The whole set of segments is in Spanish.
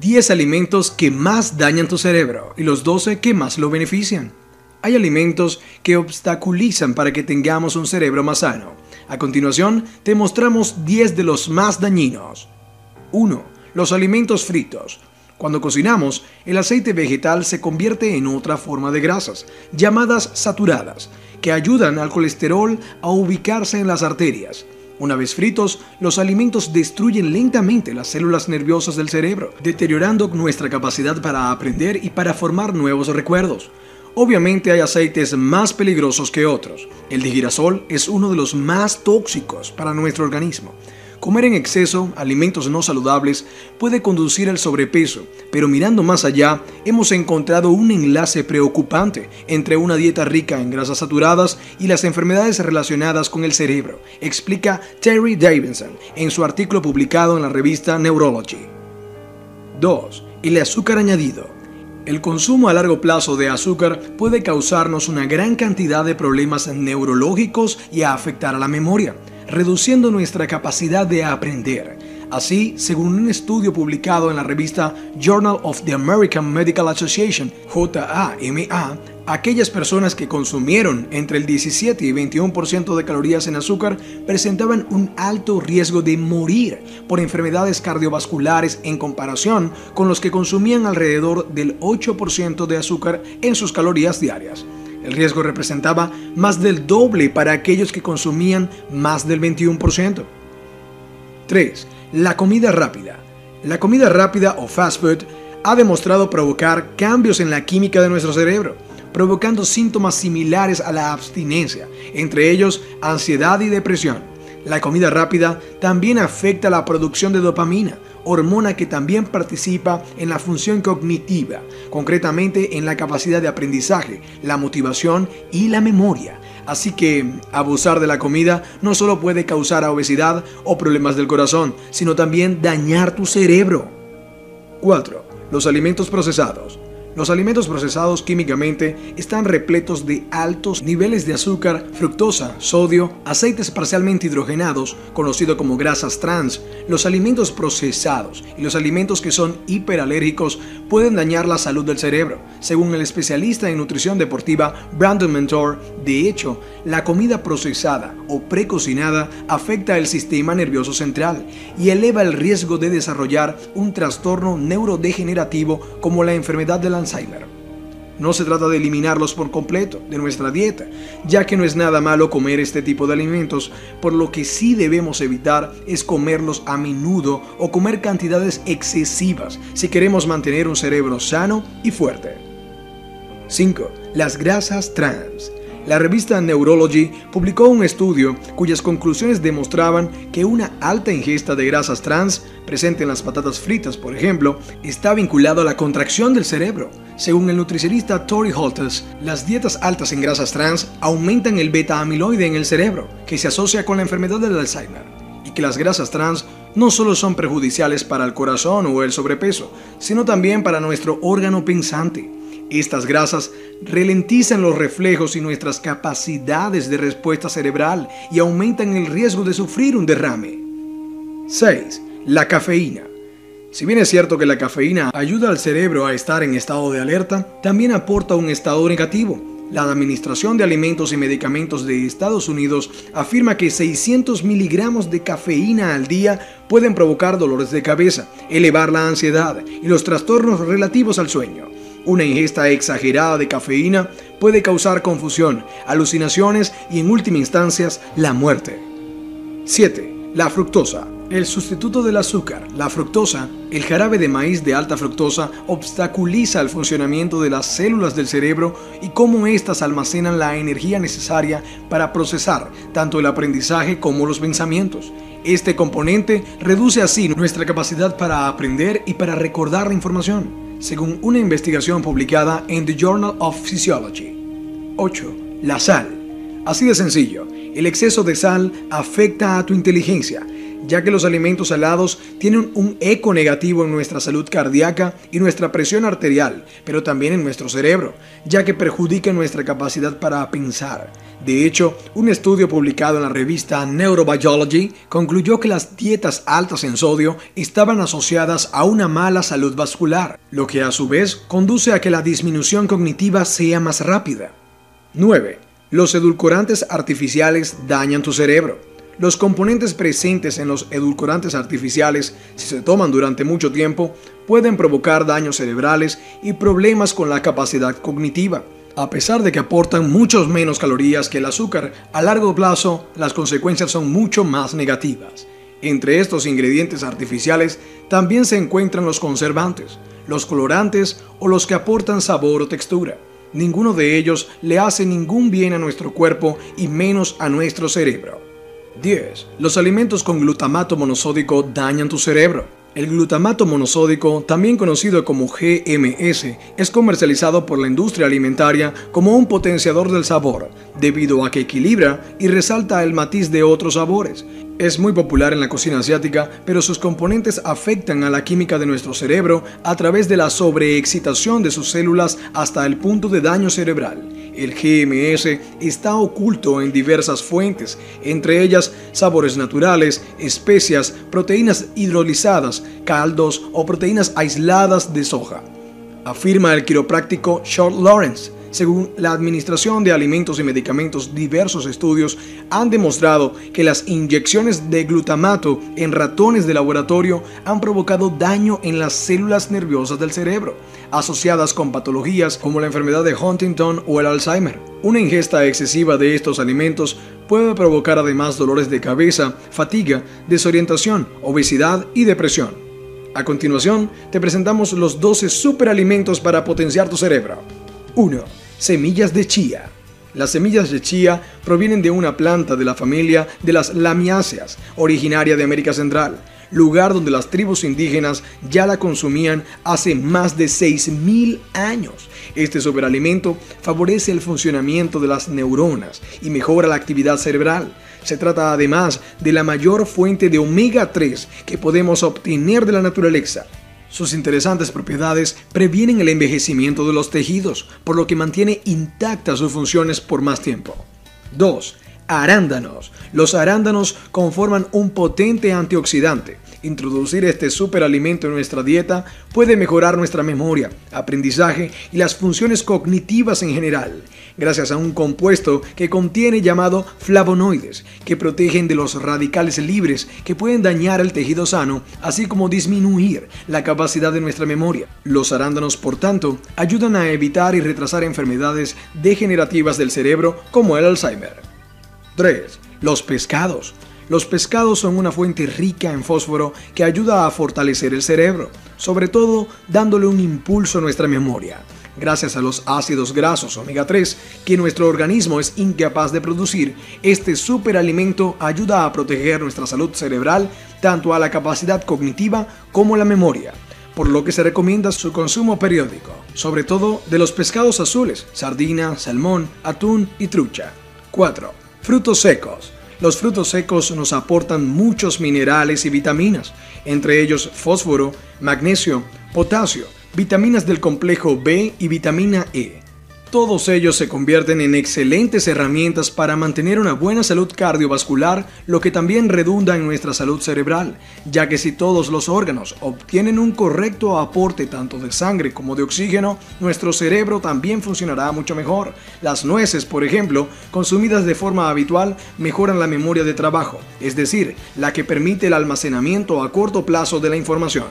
10 alimentos que más dañan tu cerebro y los 12 que más lo benefician. Hay alimentos que obstaculizan para que tengamos un cerebro más sano. A continuación, te mostramos 10 de los más dañinos. 1. Los alimentos fritos. Cuando cocinamos, el aceite vegetal se convierte en otra forma de grasas, llamadas saturadas, que ayudan al colesterol a ubicarse en las arterias. Una vez fritos, los alimentos destruyen lentamente las células nerviosas del cerebro, deteriorando nuestra capacidad para aprender y para formar nuevos recuerdos. Obviamente hay aceites más peligrosos que otros. El de girasol es uno de los más tóxicos para nuestro organismo. Comer en exceso alimentos no saludables puede conducir al sobrepeso, pero mirando más allá, hemos encontrado un enlace preocupante entre una dieta rica en grasas saturadas y las enfermedades relacionadas con el cerebro, explica Terry Davidson en su artículo publicado en la revista Neurology. 2. El azúcar añadido. El consumo a largo plazo de azúcar puede causarnos una gran cantidad de problemas neurológicos y afectar a la memoria, reduciendo nuestra capacidad de aprender. Así, según un estudio publicado en la revista Journal of the American Medical Association, JAMA, aquellas personas que consumieron entre el 17 y 21% de calorías en azúcar presentaban un alto riesgo de morir por enfermedades cardiovasculares en comparación con los que consumían alrededor del 8% de azúcar en sus calorías diarias. El riesgo representaba más del doble para aquellos que consumían más del 21%. 3. La comida rápida. La comida rápida o fast food ha demostrado provocar cambios en la química de nuestro cerebro, provocando síntomas similares a la abstinencia, entre ellos ansiedad y depresión. La comida rápida también afecta la producción de dopamina, hormona que también participa en la función cognitiva, concretamente en la capacidad de aprendizaje, la motivación y la memoria. Así que abusar de la comida no solo puede causar obesidad o problemas del corazón, sino también dañar tu cerebro. 4. Los alimentos procesados. Los alimentos procesados químicamente están repletos de altos niveles de azúcar, fructosa, sodio, aceites parcialmente hidrogenados, conocido como grasas trans. Los alimentos procesados y los alimentos que son hiperalérgicos pueden dañar la salud del cerebro. Según el especialista en nutrición deportiva Brandon Mentor, de hecho, la comida procesada o precocinada afecta el sistema nervioso central y eleva el riesgo de desarrollar un trastorno neurodegenerativo como la enfermedad de la Alzheimer. No se trata de eliminarlos por completo de nuestra dieta, ya que no es nada malo comer este tipo de alimentos, por lo que sí debemos evitar es comerlos a menudo o comer cantidades excesivas si queremos mantener un cerebro sano y fuerte. 5. Las grasas trans. La revista Neurology publicó un estudio cuyas conclusiones demostraban que una alta ingesta de grasas trans, presente en las patatas fritas, por ejemplo, está vinculada a la contracción del cerebro. Según el nutricionista Tori Holtz, las dietas altas en grasas trans aumentan el beta-amiloide en el cerebro, que se asocia con la enfermedad del Alzheimer, y que las grasas trans no solo son perjudiciales para el corazón o el sobrepeso, sino también para nuestro órgano pensante. Estas grasas ralentizan los reflejos y nuestras capacidades de respuesta cerebral y aumentan el riesgo de sufrir un derrame. 6. La cafeína. Si bien es cierto que la cafeína ayuda al cerebro a estar en estado de alerta, también aporta un estado negativo. La Administración de Alimentos y Medicamentos de Estados Unidos afirma que 600 miligramos de cafeína al día pueden provocar dolores de cabeza, elevar la ansiedad y los trastornos relativos al sueño. Una ingesta exagerada de cafeína puede causar confusión, alucinaciones y, en última instancia, la muerte. 7. La fructosa. El sustituto del azúcar, la fructosa, el jarabe de maíz de alta fructosa, obstaculiza el funcionamiento de las células del cerebro y cómo éstas almacenan la energía necesaria para procesar tanto el aprendizaje como los pensamientos. Este componente reduce así nuestra capacidad para aprender y para recordar la información, según una investigación publicada en The Journal of Physiology. 8. La sal. Así de sencillo, el exceso de sal afecta a tu inteligencia, ya que los alimentos salados tienen un eco negativo en nuestra salud cardíaca y nuestra presión arterial, pero también en nuestro cerebro, ya que perjudica nuestra capacidad para pensar. De hecho, un estudio publicado en la revista Neurobiology concluyó que las dietas altas en sodio estaban asociadas a una mala salud vascular, lo que a su vez conduce a que la disminución cognitiva sea más rápida. 9. Los edulcorantes artificiales dañan tu cerebro. Los componentes presentes en los edulcorantes artificiales, si se toman durante mucho tiempo, pueden provocar daños cerebrales y problemas con la capacidad cognitiva. A pesar de que aportan muchos menos calorías que el azúcar, a largo plazo las consecuencias son mucho más negativas. Entre estos ingredientes artificiales también se encuentran los conservantes, los colorantes o los que aportan sabor o textura. Ninguno de ellos le hace ningún bien a nuestro cuerpo y menos a nuestro cerebro. 10. Los alimentos con glutamato monosódico dañan tu cerebro. El glutamato monosódico, también conocido como GMS, es comercializado por la industria alimentaria como un potenciador del sabor, debido a que equilibra y resalta el matiz de otros sabores. Es muy popular en la cocina asiática, pero sus componentes afectan a la química de nuestro cerebro a través de la sobreexcitación de sus células hasta el punto de daño cerebral. El GMS está oculto en diversas fuentes, entre ellas sabores naturales, especias, proteínas hidrolizadas, caldos o proteínas aisladas de soja, afirma el quiropráctico Charles Lawrence. Según la Administración de Alimentos y Medicamentos, diversos estudios han demostrado que las inyecciones de glutamato en ratones de laboratorio han provocado daño en las células nerviosas del cerebro, asociadas con patologías como la enfermedad de Huntington o el Alzheimer. Una ingesta excesiva de estos alimentos puede provocar además dolores de cabeza, fatiga, desorientación, obesidad y depresión. A continuación, te presentamos los 12 superalimentos para potenciar tu cerebro. 1. Semillas de chía. Las semillas de chía provienen de una planta de la familia de las lamiáceas, originaria de América Central, lugar donde las tribus indígenas ya la consumían hace más de 6.000 años. Este superalimento favorece el funcionamiento de las neuronas y mejora la actividad cerebral. Se trata además de la mayor fuente de omega 3 que podemos obtener de la naturaleza. Sus interesantes propiedades previenen el envejecimiento de los tejidos, por lo que mantiene intactas sus funciones por más tiempo. 2. Arándanos. Los arándanos conforman un potente antioxidante. Introducir este superalimento en nuestra dieta puede mejorar nuestra memoria, aprendizaje y las funciones cognitivas en general, gracias a un compuesto que contiene llamado flavonoides, que protegen de los radicales libres que pueden dañar el tejido sano, así como disminuir la capacidad de nuestra memoria. Los arándanos, por tanto, ayudan a evitar y retrasar enfermedades degenerativas del cerebro como el Alzheimer. 3. Los pescados. Los pescados son una fuente rica en fósforo que ayuda a fortalecer el cerebro, sobre todo dándole un impulso a nuestra memoria, gracias a los ácidos grasos omega 3 que nuestro organismo es incapaz de producir. Este superalimento ayuda a proteger nuestra salud cerebral, tanto a la capacidad cognitiva como a la memoria, por lo que se recomienda su consumo periódico, sobre todo de los pescados azules, sardina, salmón, atún y trucha. 4. Frutos secos. Los frutos secos nos aportan muchos minerales y vitaminas, entre ellos fósforo, magnesio, potasio, vitaminas del complejo B y vitamina E. Todos ellos se convierten en excelentes herramientas para mantener una buena salud cardiovascular, lo que también redunda en nuestra salud cerebral, ya que si todos los órganos obtienen un correcto aporte tanto de sangre como de oxígeno, nuestro cerebro también funcionará mucho mejor. Las nueces, por ejemplo, consumidas de forma habitual, mejoran la memoria de trabajo, es decir, la que permite el almacenamiento a corto plazo de la información.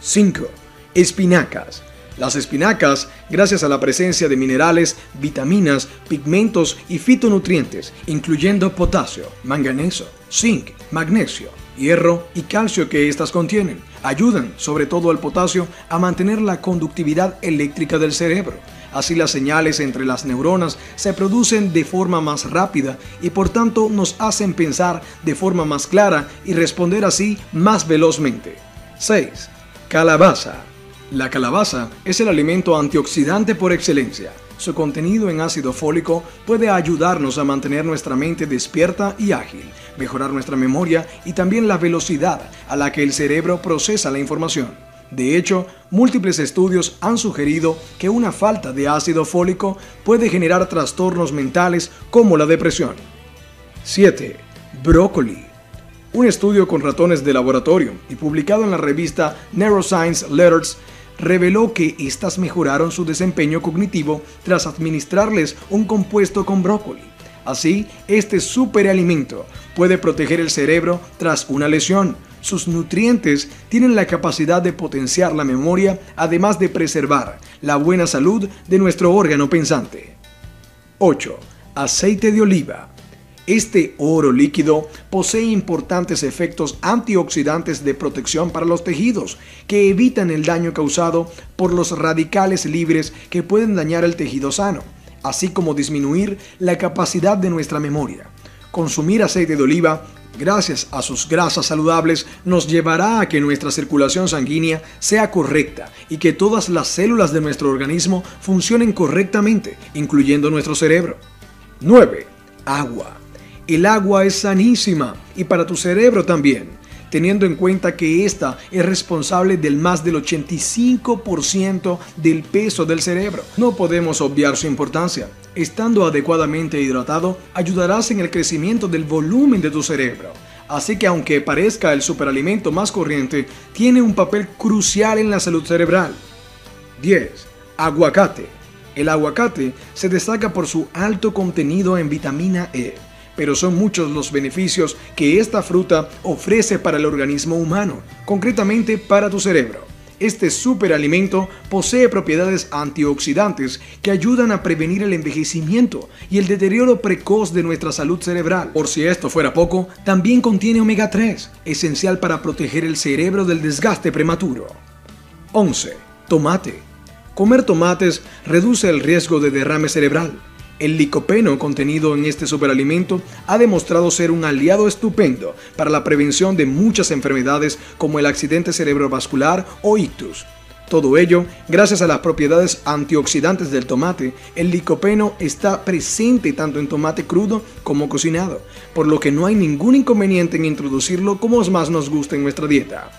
5. Espinacas. Las espinacas, gracias a la presencia de minerales, vitaminas, pigmentos y fitonutrientes, incluyendo potasio, manganeso, zinc, magnesio, hierro y calcio que estas contienen, ayudan, sobre todo al potasio, a mantener la conductividad eléctrica del cerebro. Así las señales entre las neuronas se producen de forma más rápida y por tanto nos hacen pensar de forma más clara y responder así más velozmente. 6. Calabaza. La calabaza es el alimento antioxidante por excelencia. Su contenido en ácido fólico puede ayudarnos a mantener nuestra mente despierta y ágil, mejorar nuestra memoria y también la velocidad a la que el cerebro procesa la información. De hecho, múltiples estudios han sugerido que una falta de ácido fólico puede generar trastornos mentales como la depresión. 7. Brócoli. Un estudio con ratones de laboratorio y publicado en la revista Neuroscience Letters reveló que estas mejoraron su desempeño cognitivo tras administrarles un compuesto con brócoli. Así, este superalimento puede proteger el cerebro tras una lesión. Sus nutrientes tienen la capacidad de potenciar la memoria, además de preservar la buena salud de nuestro órgano pensante. 8. Aceite de oliva. Este oro líquido posee importantes efectos antioxidantes de protección para los tejidos, que evitan el daño causado por los radicales libres que pueden dañar el tejido sano, así como disminuir la capacidad de nuestra memoria. Consumir aceite de oliva, gracias a sus grasas saludables, nos llevará a que nuestra circulación sanguínea sea correcta y que todas las células de nuestro organismo funcionen correctamente, incluyendo nuestro cerebro. 9. Agua. El agua es sanísima y para tu cerebro también, teniendo en cuenta que esta es responsable del más del 85% del peso del cerebro. No podemos obviar su importancia. Estando adecuadamente hidratado, ayudarás en el crecimiento del volumen de tu cerebro. Así que aunque parezca el superalimento más corriente, tiene un papel crucial en la salud cerebral. 10. Aguacate. El aguacate se destaca por su alto contenido en vitamina E, pero son muchos los beneficios que esta fruta ofrece para el organismo humano, concretamente para tu cerebro. Este superalimento posee propiedades antioxidantes que ayudan a prevenir el envejecimiento y el deterioro precoz de nuestra salud cerebral. Por si esto fuera poco, también contiene omega 3, esencial para proteger el cerebro del desgaste prematuro. 11. Tomate. Comer tomates reduce el riesgo de derrame cerebral. El licopeno contenido en este superalimento ha demostrado ser un aliado estupendo para la prevención de muchas enfermedades como el accidente cerebrovascular o ictus. Todo ello, gracias a las propiedades antioxidantes del tomate, el licopeno está presente tanto en tomate crudo como cocinado, por lo que no hay ningún inconveniente en introducirlo como más nos gusta en nuestra dieta.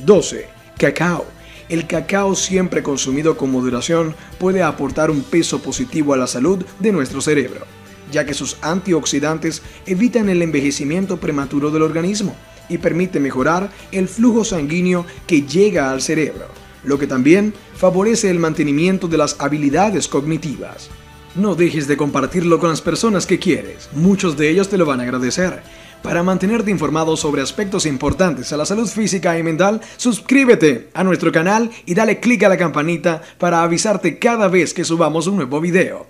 12. Cacao. El cacao, siempre consumido con moderación, puede aportar un peso positivo a la salud de nuestro cerebro, ya que sus antioxidantes evitan el envejecimiento prematuro del organismo y permite mejorar el flujo sanguíneo que llega al cerebro, lo que también favorece el mantenimiento de las habilidades cognitivas. No dejes de compartirlo con las personas que quieres, muchos de ellos te lo van a agradecer. Para mantenerte informado sobre aspectos importantes a la salud física y mental, suscríbete a nuestro canal y dale click a la campanita para avisarte cada vez que subamos un nuevo video.